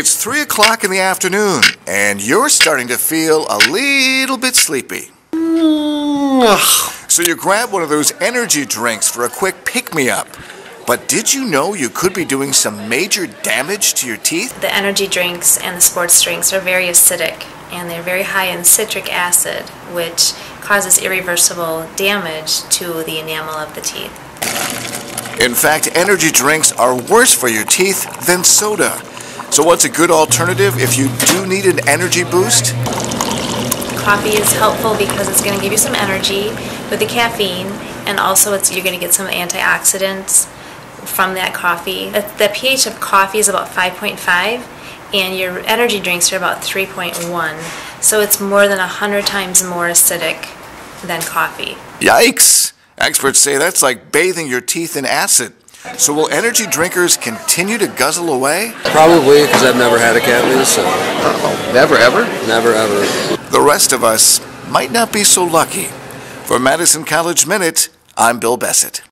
It's 3 o'clock in the afternoon, and you're starting to feel a little bit sleepy. So you grab one of those energy drinks for a quick pick-me-up. But did you know you could be doing some major damage to your teeth? The energy drinks and the sports drinks are very acidic, and they're very high in citric acid, which causes irreversible damage to the enamel of the teeth. In fact, energy drinks are worse for your teeth than soda. So what's a good alternative if you do need an energy boost? Coffee is helpful because it's going to give you some energy with the caffeine, and also you're going to get some antioxidants from that coffee. The pH of coffee is about 5.5, and your energy drinks are about 3.1. So it's more than 100 times more acidic than coffee. Yikes! Experts say that's like bathing your teeth in acid. So will energy drinkers continue to guzzle away? Probably, because I've never had a caffeine, so... Uh-oh. Never, ever? Never, ever. The rest of us might not be so lucky. For Madison College Minute, I'm Bill Bessett.